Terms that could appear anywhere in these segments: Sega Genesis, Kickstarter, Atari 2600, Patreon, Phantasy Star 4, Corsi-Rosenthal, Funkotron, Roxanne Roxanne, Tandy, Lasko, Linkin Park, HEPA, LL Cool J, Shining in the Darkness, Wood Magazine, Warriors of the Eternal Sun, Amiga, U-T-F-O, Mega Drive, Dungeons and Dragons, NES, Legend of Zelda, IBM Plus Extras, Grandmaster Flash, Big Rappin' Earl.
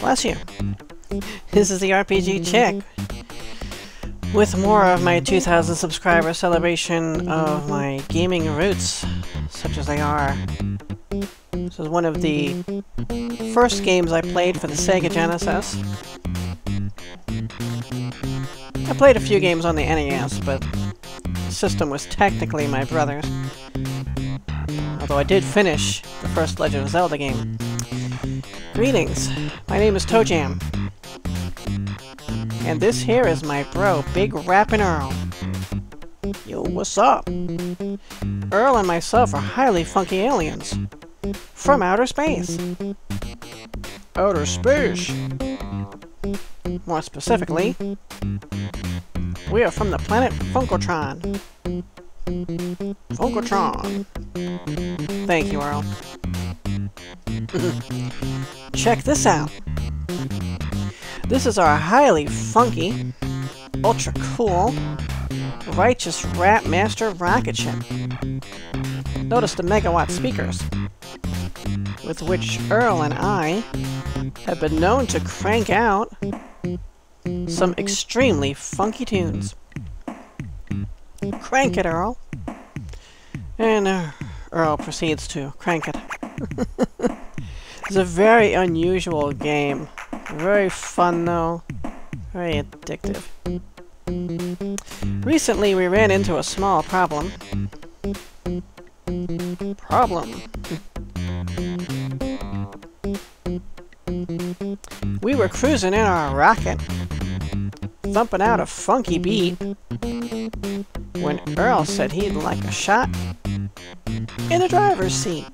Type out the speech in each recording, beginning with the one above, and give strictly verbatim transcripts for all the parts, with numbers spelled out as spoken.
Bless you. This is the R P G Chick. With more of my two thousand subscriber celebration of my gaming roots, such as they are. This is one of the first games I played for the Sega Genesis. I played a few games on the N E S, but the system was technically my brother's. Although I did finish the first Legend of Zelda game. Greetings, my name is ToeJam. And this here is my bro, Big Rappin' Earl. Yo, what's up? Earl and myself are highly funky aliens. From outer space. Outer space? More specifically, we are from the planet Funkotron. Funkotron. Thank you, Earl. Check this out. This is our highly funky, ultra cool, righteous rap master rocket ship. Notice the megawatt speakers, with which Earl and I have been known to crank out some extremely funky tunes. Crank it, Earl! And uh, Earl proceeds to crank it. It's a very unusual game. Very fun, though. Very addictive. Recently, we ran into a small problem. Problem. We were cruising in our rocket, thumping out a funky beat, when Earl said he'd like a shot in the driver's seat.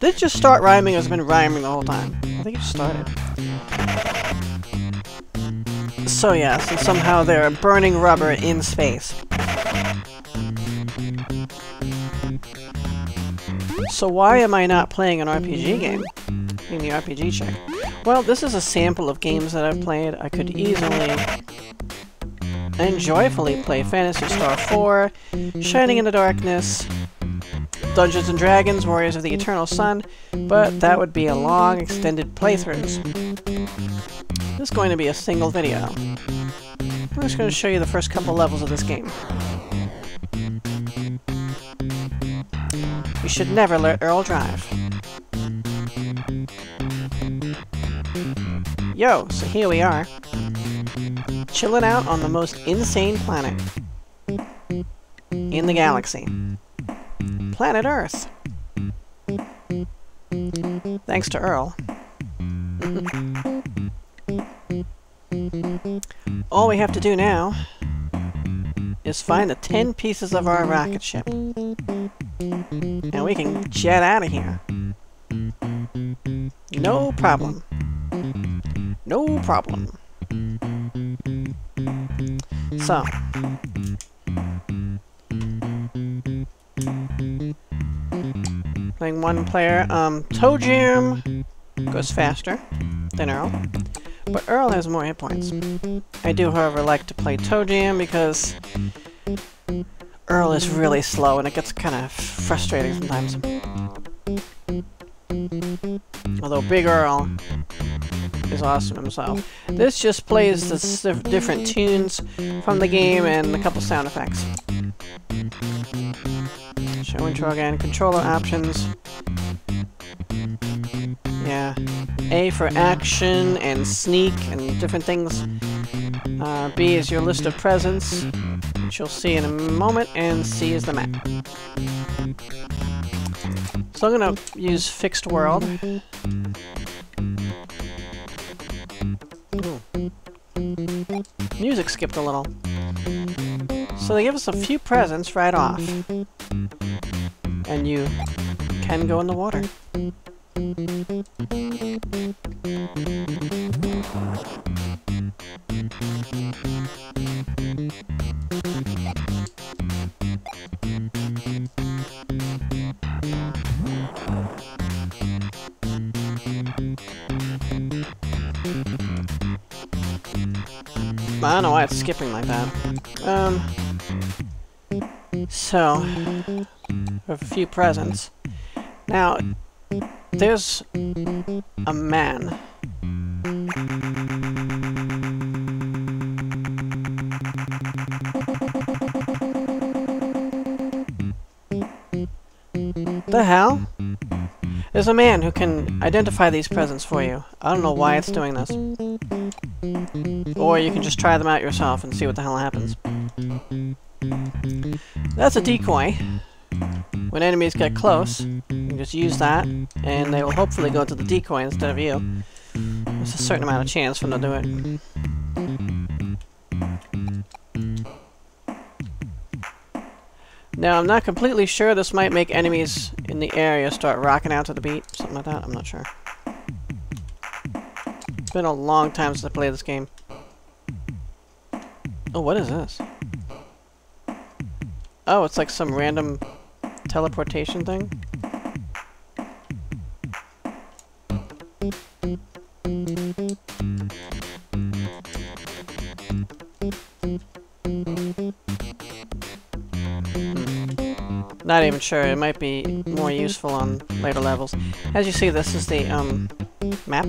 Did it just start rhyming or has it been rhyming the whole time? I think it started. So yeah, so somehow they're burning rubber in space. So why am I not playing an R P G game? In the R P G check. Well, this is a sample of games that I've played. I could easily and joyfully play Phantasy Star four, Shining in the Darkness, Dungeons and Dragons, Warriors of the Eternal Sun, but that would be a long, extended playthroughs. This is going to be a single video. I'm just going to show you the first couple levels of this game. You should never let Earl drive. Yo, so here we are. Chilling out on the most insane planet in the galaxy. Planet Earth. Thanks to Earl. All we have to do now is find the ten pieces of our rocket ship. And we can jet out of here. No problem. No problem. So. Playing one player, um, ToeJam goes faster than Earl, but Earl has more hit points. I do, however, like to play ToeJam because Earl is really slow and it gets kind of frustrating sometimes. Although Big Earl is awesome himself. This just plays the different tunes from the game and a couple sound effects. Show intro again. Controller options. Yeah. A for action and sneak and different things. Uh, B is your list of presents, which you'll see in a moment, and C is the map. So I'm going to use Fixed World. Ooh. Music skipped a little. So they give us a few presents right off. And you can go in the water. I don't know why it's skipping like that. Um... So, we have a few presents. Now, There's a man. The hell? There's a man who can identify these presents for you. I don't know why it's doing this. Or you can just try them out yourself and see what the hell happens. That's a decoy. When enemies get close, you can just use that, and they will hopefully go to the decoy instead of you. There's a certain amount of chance for them to do it. Now, I'm not completely sure. This might make enemies in the area start rocking out to the beat. Something like that, I'm not sure. It's been a long time since I played this game. Oh, what is this? Oh, it's like some random teleportation thing? Not even sure. It might be more useful on later levels. As you see, this is the um, map.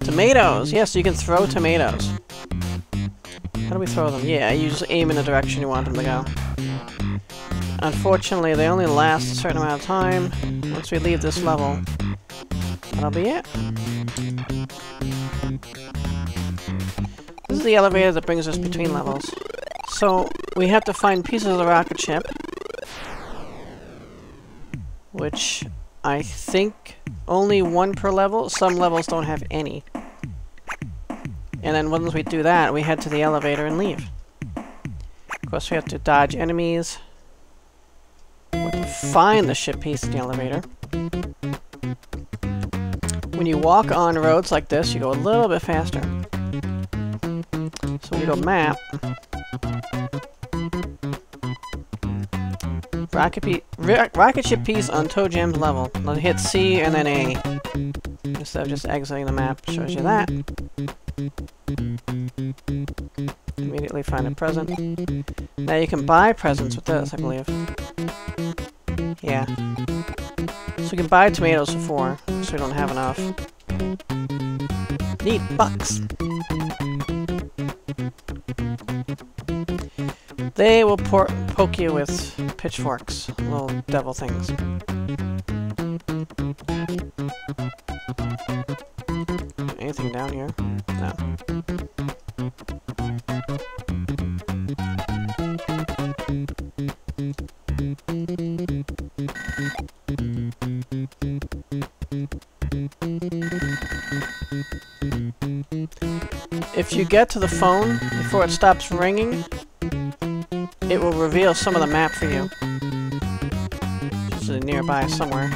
Tomatoes! Yes, you can throw tomatoes. How do we throw them? Yeah, you just aim in the direction you want them to go. Unfortunately, they only last a certain amount of time. Once we leave this level, that'll be it. This is the elevator that brings us between levels. So, we have to find pieces of the rocket ship, which I think only one per level. Some levels don't have any. And then once we do that, we head to the elevator and leave. Of course, we have to dodge enemies. We have to find the ship piece in the elevator. When you walk on roads like this, you go a little bit faster. So we go map. Rocket, pe rocket ship piece on Toe Jam's level. Let's hit C and then A. Instead of just exiting the map, shows you that. Immediately find a present. Now you can buy presents with this, I believe. Yeah. So you can buy tomatoes for four, so we don't have enough. Need bucks! They will por poke you with pitchforks, little devil things. Anything down here? No. If you get to the phone before it stops ringing, it will reveal some of the map for you. Just nearby somewhere.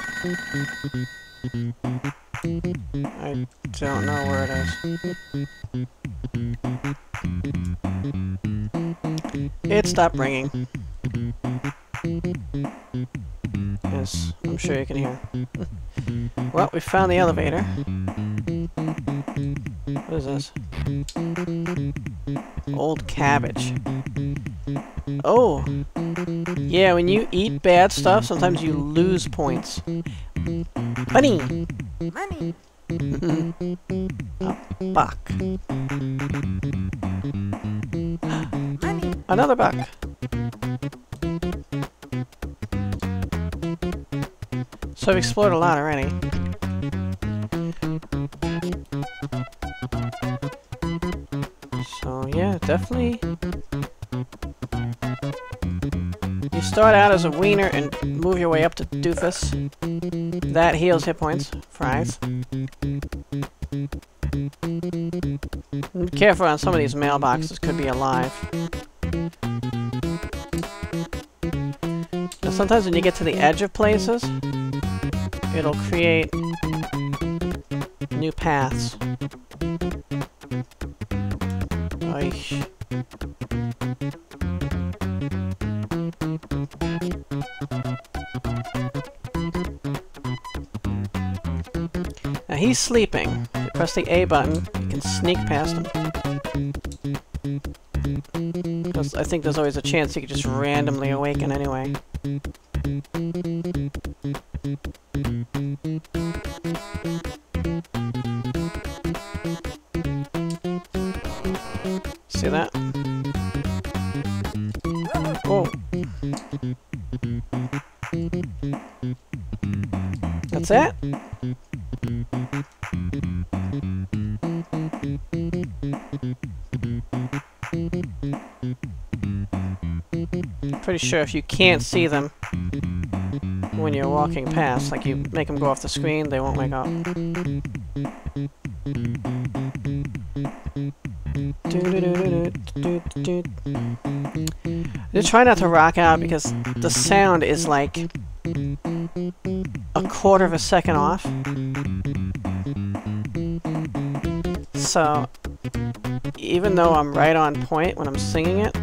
I don't know where it is. It stopped ringing. Yes, I'm sure you can hear. Well, we found the elevator. What is this? Old cabbage. Oh! Yeah, when you eat bad stuff, sometimes you lose points. Money! Money! A buck. Money! Another buck! So I've explored a lot already. So yeah, definitely. You start out as a wiener and move your way up to doofus. That heals hit points. Fries. Be careful on some of these mailboxes, could be alive. Now sometimes when you get to the edge of places, it'll create new paths. Oish. Now he's sleeping. If you press the A button, you can sneak past him. because I think there's always a chance he could just randomly awaken anyway. See that? Whoa. That's it? Pretty sure if you can't see them when you're walking past, like you make them go off the screen, they won't wake up. Just try not to rock out because the sound is like a quarter of a second off. So even though I'm right on point when I'm singing it,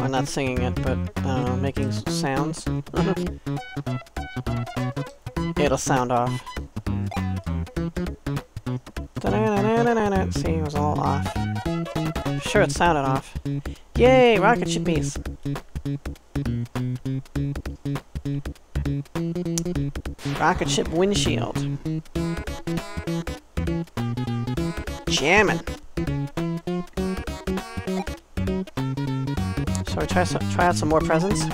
or not singing it, but uh, making sounds, it'll sound off. See, it was all off. I'm sure it sounded off. Yay, rocket ship bees! Rocket ship windshield. Jammin'. So we try, so try out some more presents.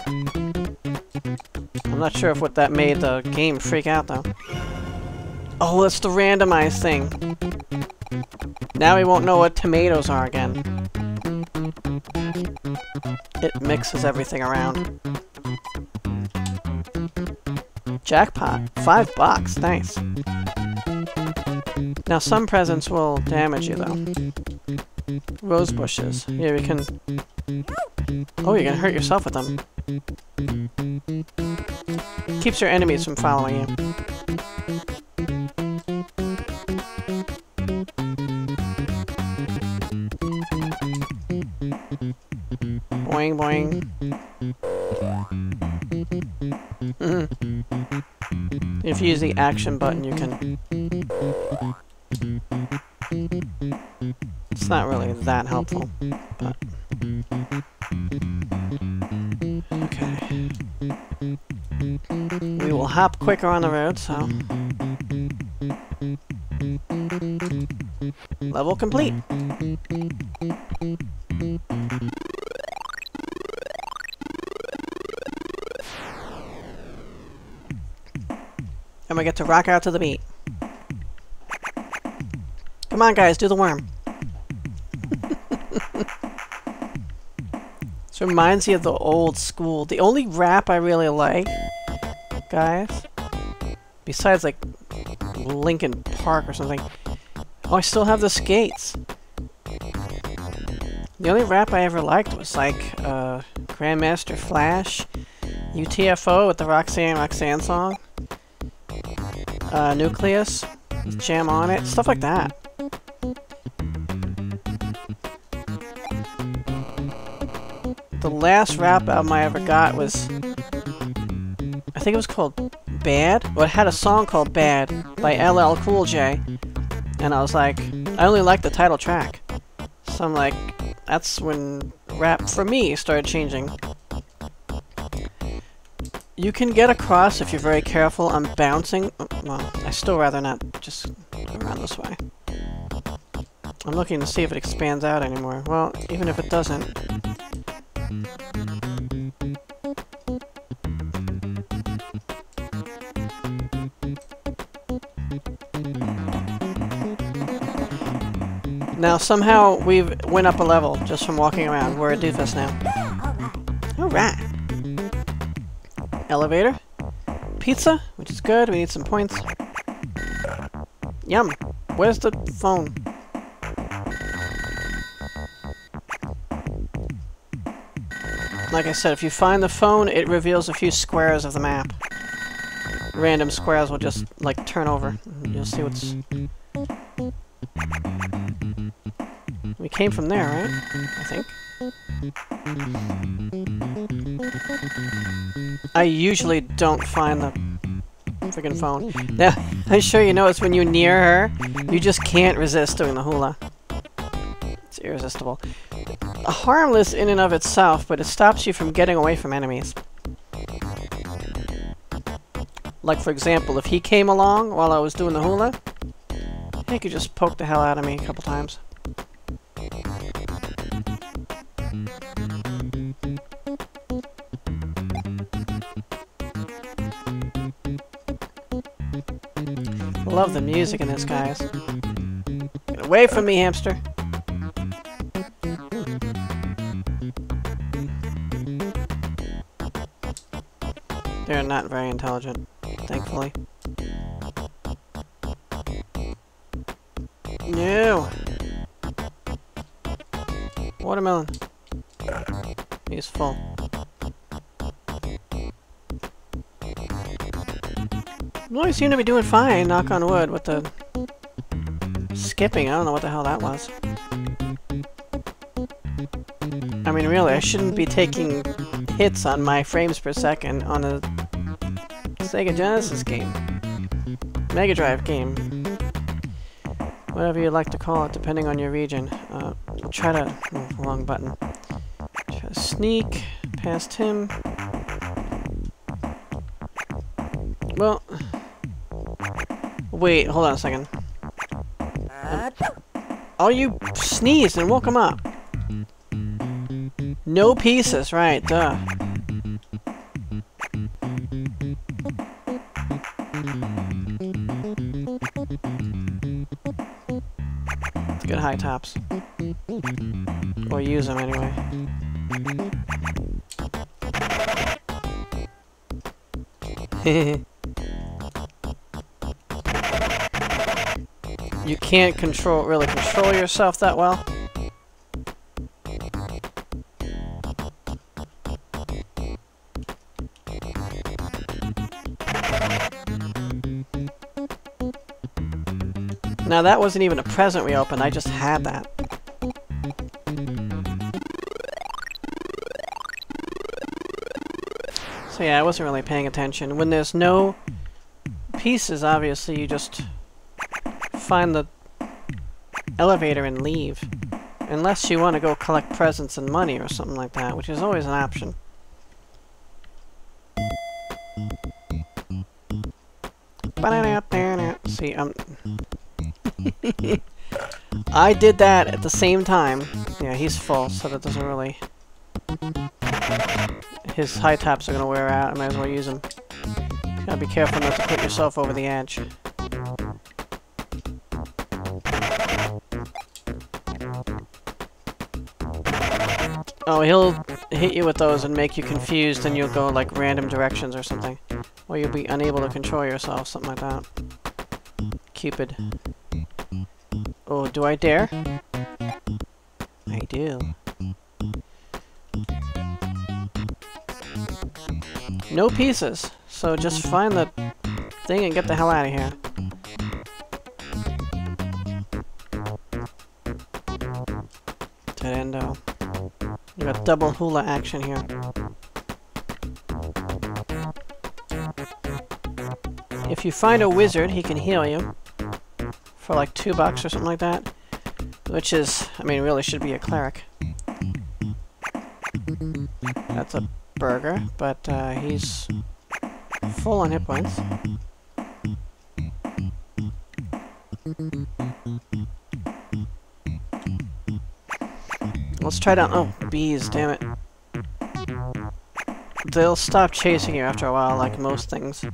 I'm not sure if what that made the game freak out though. Oh, it's the randomized thing. Now we won't know what tomatoes are again. It mixes everything around. Jackpot. Five bucks. Nice. Now some presents will damage you though. Rose bushes. Yeah, we can... Oh, you're gonna hurt yourself with them. Keeps your enemies from following you. Boing, boing. If you use the action button, you can... It's not really that helpful, but... Okay. We will hop quicker on the road, so... Level complete! And we get to rock out to the beat. Come on, guys, do the worm. This reminds me of the old school. The only rap I really like, guys, besides like Linkin Park or something. Oh, I still have the skates. The only rap I ever liked was like uh, Grandmaster Flash, U T F O with the Roxanne Roxanne song. Uh, nucleus, jam on it, stuff like that. The last rap album I ever got was, I think it was called Bad? Well, it had a song called Bad by L L Cool J, and I was like, I only like the title track. So I'm like, that's when rap for me started changing. You can get across if you're very careful. I'm bouncing. Well, I still rather not just go around this way. I'm looking to see if it expands out anymore. Well, even if it doesn't. Now somehow we've went up a level just from walking around. We're a doofus now. Alright. Elevator. Pizza, which is good. We need some points. Yum. Where's the phone? Like I said, if you find the phone, it reveals a few squares of the map. Random squares will just, like, turn over. You'll see what's... We came from there, right? I think. I usually don't find the freaking phone. Now, I'm sure you notice when you're near her, you just can't resist doing the hula. It's irresistible. harmless in and of itself, but it stops you from getting away from enemies. Like, for example, if he came along while I was doing the hula, he could just poke the hell out of me a couple times. Love the music in this, guys. Get away from me, hamster. They're not very intelligent, thankfully. No! Watermelon. He's full. Well, I seem to be doing fine, knock on wood, with the skipping. I don't know what the hell that was. I mean, really, I shouldn't be taking hits on my frames per second on a Sega Genesis game. Mega Drive game. Whatever you'd like to call it, depending on your region. Uh, try to... Oh, wrong button. Try to sneak past him. Well... Wait, hold on a second. Um, oh, you sneezed and woke him up. No pieces, right, duh. Let's get high tops. Or use them anyway. Hehe. You can't control, really control yourself that well. Now that wasn't even a present we opened, I just had that. So yeah, I wasn't really paying attention. When there's no pieces, obviously, you just... find the elevator and leave. Unless you want to go collect presents and money or something like that, which is always an option. See, um... I did that at the same time. Yeah, he's full, so that doesn't really... His high tops are gonna wear out, I might as well use them. You gotta be careful not to put yourself over the edge. Oh, he'll hit you with those and make you confused and you'll go, like, random directions or something. Or you'll be unable to control yourself, something like that. Cupid. Oh, do I dare? I do. No pieces, so just find the thing and get the hell out of here. Dead endo. You got double hula action here. If you find a wizard, he can heal you. For like two bucks or something like that. Which is, I mean, really should be a cleric. That's a burger, but uh, he's full on hit points. Let's try down. Oh, bees, damn it. They'll stop chasing you after a while, like most things.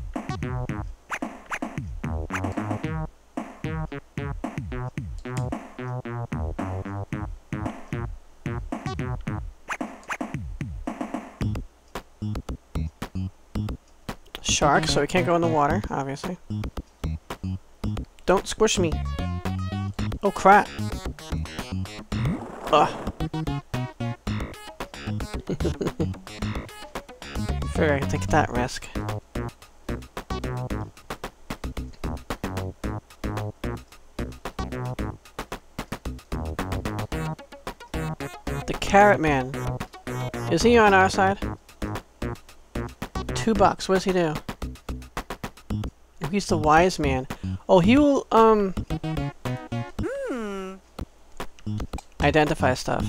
Shark, so we can't go in the water, obviously. Don't squish me. Oh, crap. Ugh. Figure I can take that risk. The Carrot Man. Is he on our side? Two bucks. What does he do? Oh, he's the wise man. Oh, he will, um... identify stuff.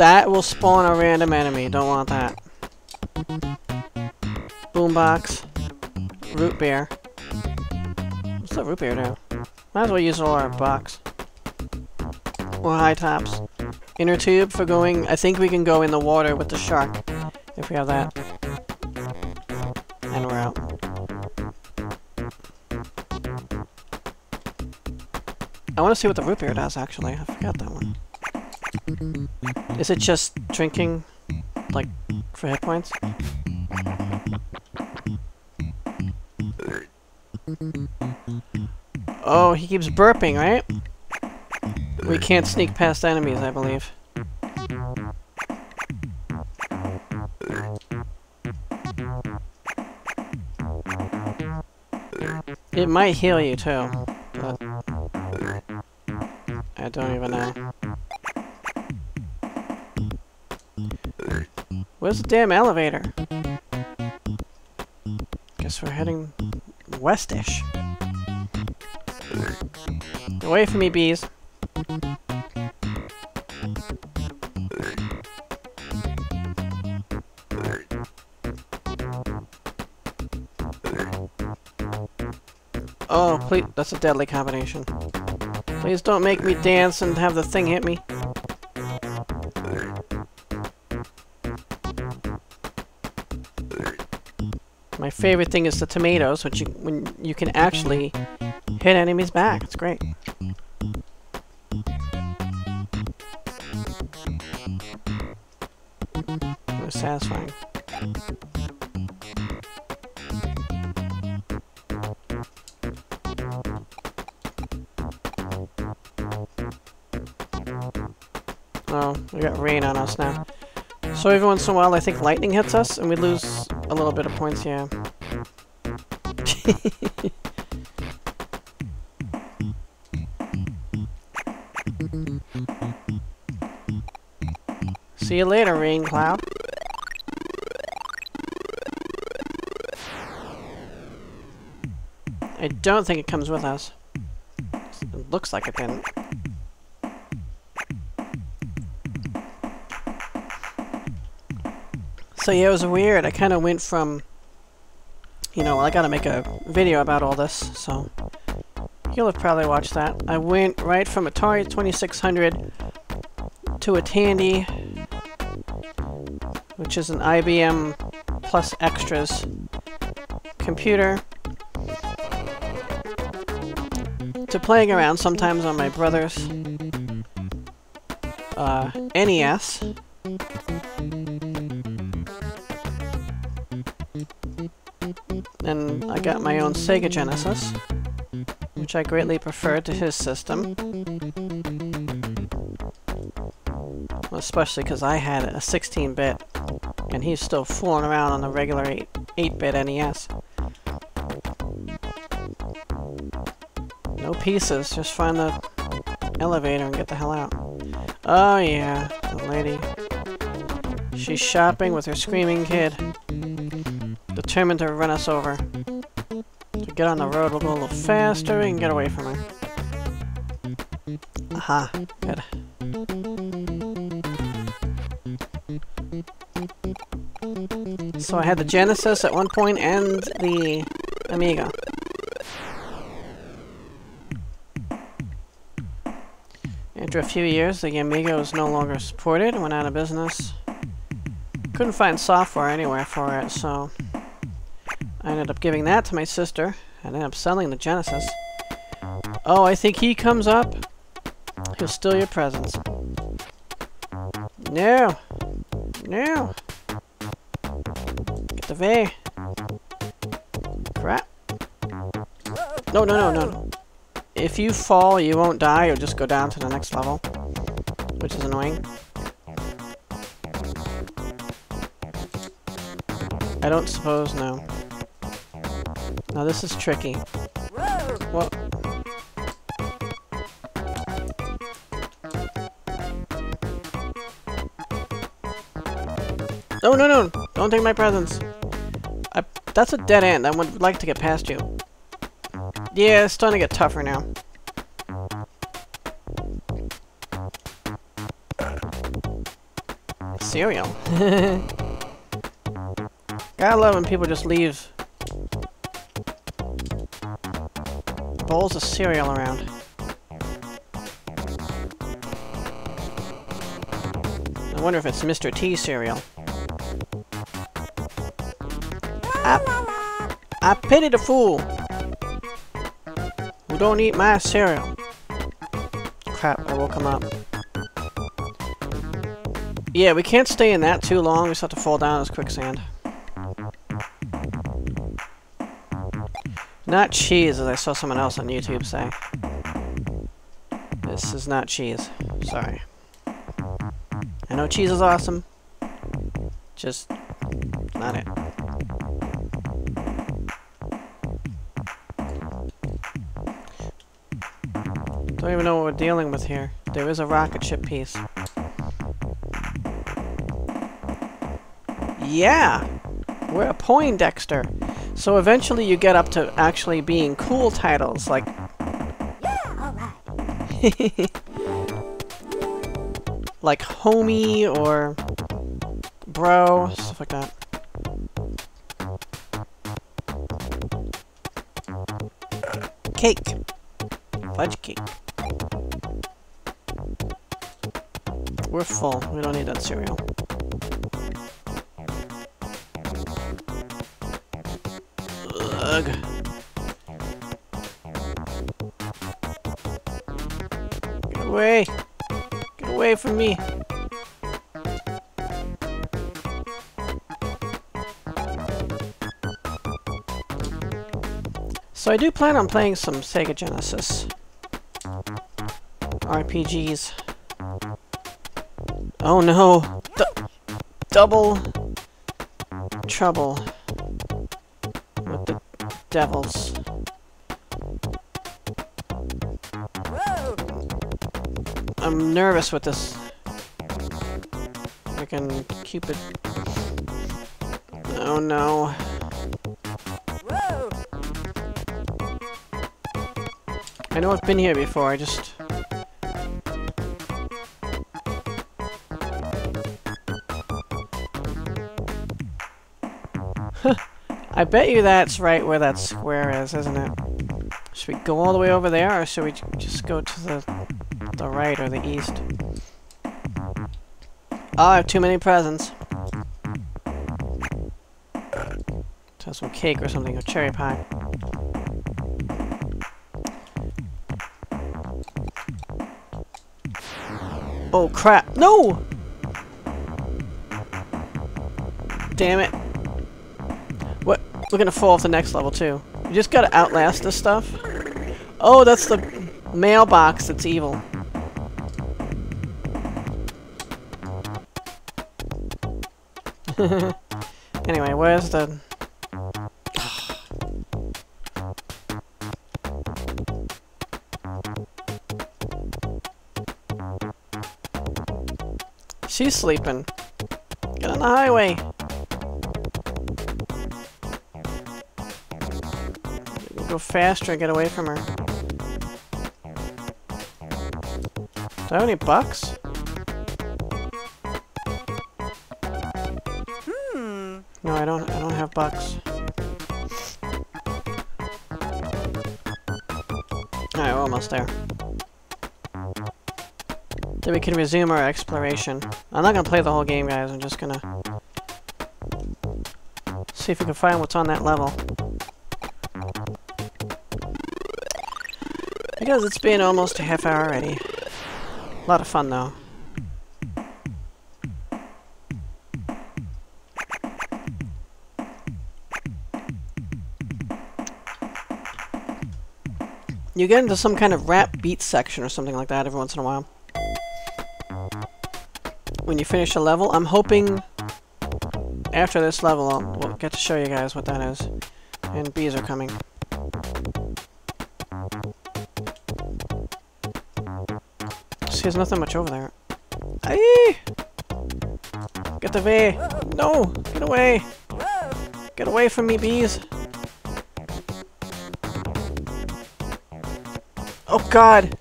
That will spawn a random enemy. Don't want that. Boombox. Root beer. What's the root beer now? Might as well use all our box. Or high tops. Inner tube for going... I think we can go in the water with the shark. If we have that. And we're out. I want to see what the root beer does, actually. I forgot that one. Is it just drinking, like, for hit points? Oh, he keeps burping, right? We can't sneak past enemies, I believe. It might heal you, too. But I don't even know. Where's the damn elevator? Guess we're heading west-ish. Away from me, bees. Oh, please. That's a deadly combination. Please don't make me dance and have the thing hit me. My favorite thing is the tomatoes, which you, when you can actually hit enemies back. It's great. It was satisfying. Oh, we got rain on us now. So every once in a while, I think lightning hits us, and we lose a little bit of points, yeah. See you later, rain cloud. I don't think it comes with us. It looks like it didn't. So yeah, it was weird. I kind of went from, you know, I gotta make a video about all this, so you'll have probably watched that. I went right from Atari twenty-six hundred to a Tandy, which is an I B M Plus Extras computer, to playing around sometimes on my brother's uh, N E S. And I got my own Sega Genesis, which I greatly prefer to his system. Especially because I had a sixteen bit, and he's still fooling around on the regular eight bit N E S. No pieces, just find the elevator and get the hell out. Oh yeah, the lady. She's shopping with her screaming kid. Determined to run us over. To get on the road, we'll go a little faster. We can get away from her. Aha, good. So I had the Genesis at one point and the Amiga. After a few years, the Amiga was no longer supported, went out of business. Couldn't find software anywhere for it, so I ended up giving that to my sister, and ended up selling the Genesis. Oh, I think he comes up. He'll steal your presents. No! No! Get the V. Crap. No, no, no, no, no. If you fall, you won't die. You'll just go down to the next level, which is annoying. I don't suppose, no. Now this is tricky. Whoa. No, no, no! Don't take my presents! I, that's a dead end. I would like to get past you. Yeah, it's starting to get tougher now. cereal. Gotta love when people just leave bowls of cereal around. I wonder if it's Mister T cereal. I, I pity the fool who don't eat my cereal. Crap, I woke him up. Yeah, we can't stay in that too long. We just have to fall down as quicksand. Not cheese, as I saw someone else on YouTube say. This is not cheese. Sorry. I know cheese is awesome. Just not it. Don't even know what we're dealing with here. There is a rocket ship piece. Yeah! We're a Poindexter. So eventually you get up to actually being cool titles, like... Yeah, alright. Like homie, or... bro, stuff like that. Cake. Fudge cake. We're full. We don't need that cereal. Ugh. Get away! Get away from me! So I do plan on playing some Sega Genesis R P Gs. Oh no! D double trouble. Devils. Whoa. I'm nervous with this. I can keep it. Oh no. Whoa. I know I've been here before, I just... I bet you that's right where that square is, isn't it? Should we go all the way over there, or should we just go to the the right or the east? Oh, I have too many presents. Let's have some cake or something, or cherry pie. Oh crap! No! Damn it! We're gonna fall off the next level, too. You just gotta outlast this stuff. Oh, that's the mailbox that's evil. Anyway, where's the... She's sleeping. Get on the highway! Go faster and get away from her. Do I have any bucks? Hmm. No, I don't I don't have bucks. Alright, we're almost there. Then we can resume our exploration. I'm not gonna play the whole game, guys, I'm just gonna see if we can find what's on that level. Because it's been almost a half hour already. A lot of fun though. You get into some kind of rap beat section or something like that every once in a while. When you finish a level, I'm hoping after this level I'll we'll get to show you guys what that is. And bees are coming. There's nothing much over there. Aye! Get away! No! Get away! Get away from me, bees! Oh god!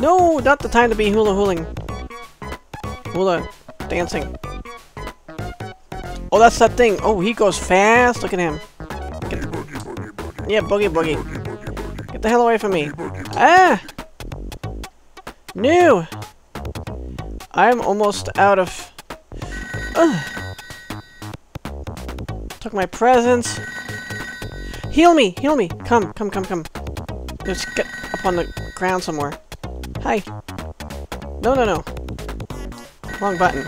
No! Not the time to be hula-hooling. Hula dancing. Oh, that's that thing. Oh, he goes fast. Look at him. Get... Yeah, boogie boogie. Get the hell away from me. Ah! No! I'm almost out of... Ugh. Took my presents. Heal me! Heal me! Come, come, come, come. Let's get up on the ground somewhere. Hi. No, no, no. Wrong button.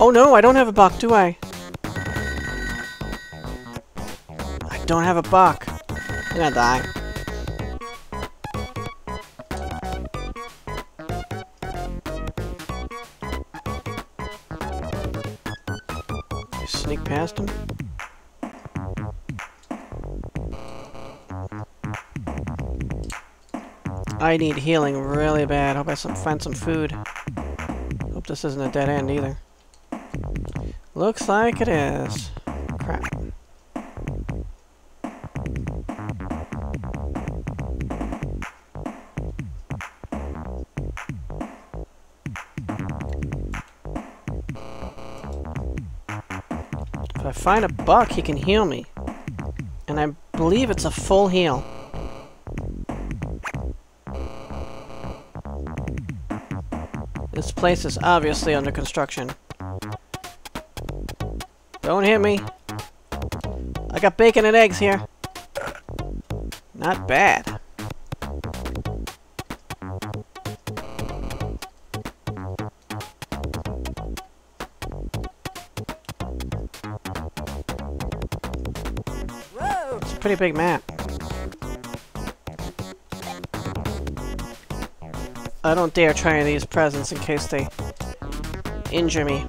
Oh no, I don't have a buck, do I? I don't have a buck. I'm gonna die. Just sneak past him. I need healing really bad. Hope I find some food. Hope this isn't a dead end either. Looks like it is. Crap. If I find a buck, he can heal me. And I believe it's a full heal. This place is obviously under construction. Don't hit me. I got bacon and eggs here. Not bad. Whoa. It's a pretty big map. I don't dare try any of these presents in case they injure me.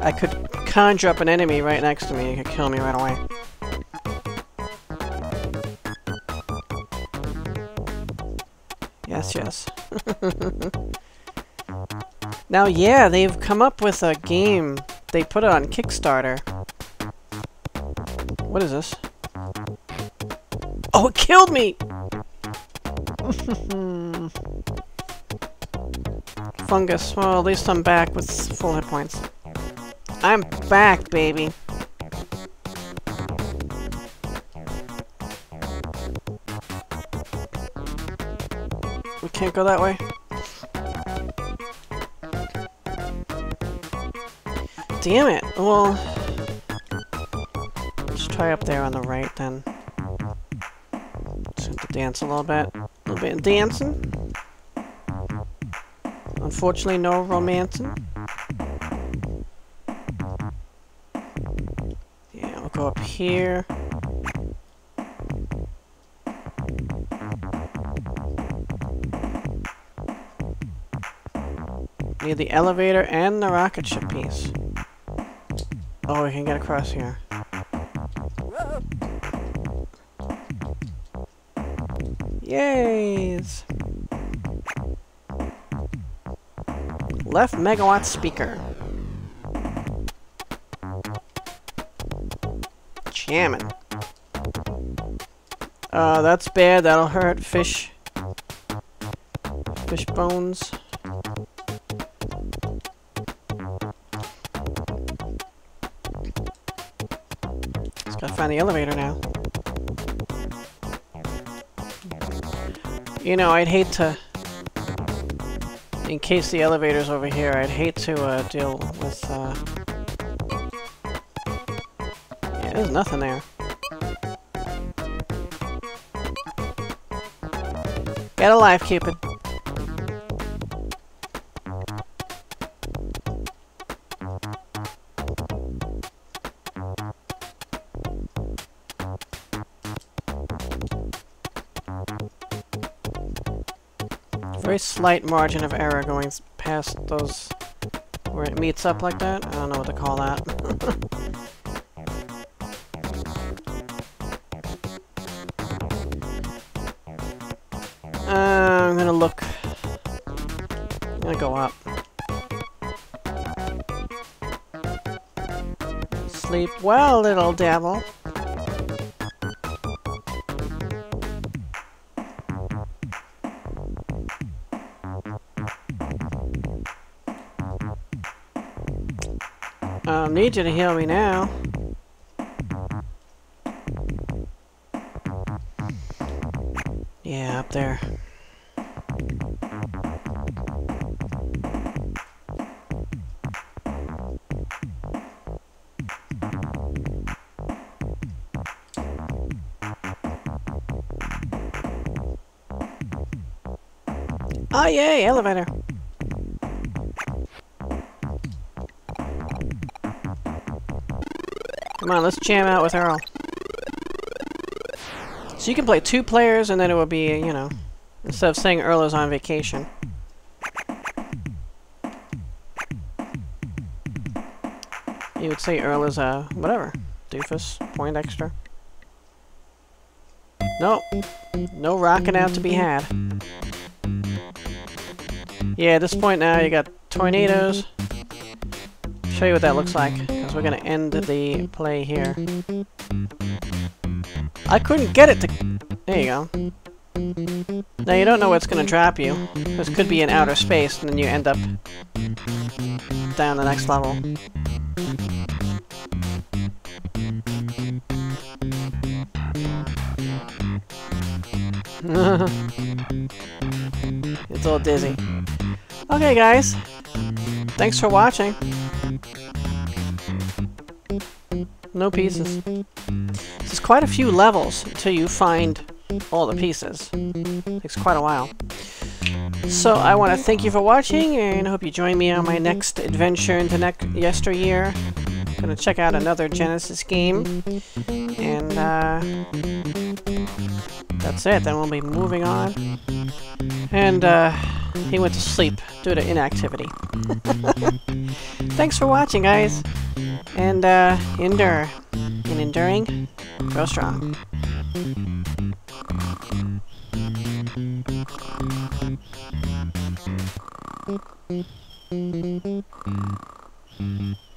I could conjure up an enemy right next to me and could kill me right away. Yes, yes. Now, yeah, they've come up with a game. They put it on Kickstarter. What is this? Oh, it killed me! Fungus. Well, at least I'm back with full hit points. I'm back, baby. We can't go that way. Damn it. Well, let's try up there on the right then. Just have to dance a little bit. A little bit of dancing. Unfortunately, no romancing. Go up here. Need the elevator and the rocket ship piece. Oh, we can get across here. Yays! Left megawatt speaker. Jamming. Uh, that's bad. That'll hurt. Fish. Fish bones. Just gotta find the elevator now. You know, I'd hate to... In case the elevator's over here, I'd hate to uh, deal with... Uh, There's nothing there. Get a life, Cupid. Very slight margin of error going past those where it meets up like that. I don't know what to call that. Uh, I'm gonna look. I'm gonna go up. Sleep well, little devil. I um, need you to heal me now. Yeah, up there. Oh, yay, elevator. Come on, let's jam out with Earl. So you can play two players, and then it will be, you know, instead of saying Earl is on vacation. You would say Earl is a, whatever, doofus, point extra. Nope. No rocking out to be had. Yeah, at this point now you got tornadoes. I'll show you what that looks like, because we're going to end the play here. I couldn't get it to... There you go. Now you don't know what's going to drop you. This could be in outer space, and then you end up down the next level. It's all dizzy. Okay, guys. Thanks for watching. No pieces. There's quite a few levels until you find all the pieces. Takes quite a while. So I want to thank you for watching, and hope you join me on my next adventure into next yesteryear. I'm gonna check out another Genesis game, and uh, that's it. Then we'll be moving on. And uh, he went to sleep due to inactivity. Thanks for watching, guys. And uh, endure. In enduring, grow strong. Mm-hmm.